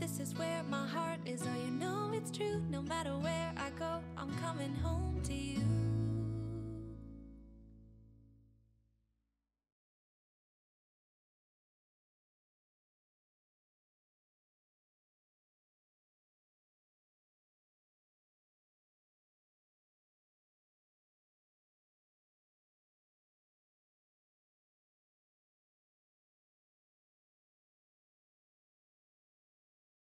This is where my heart is. Oh, you know it's true. No matter where I go, I'm coming home to you.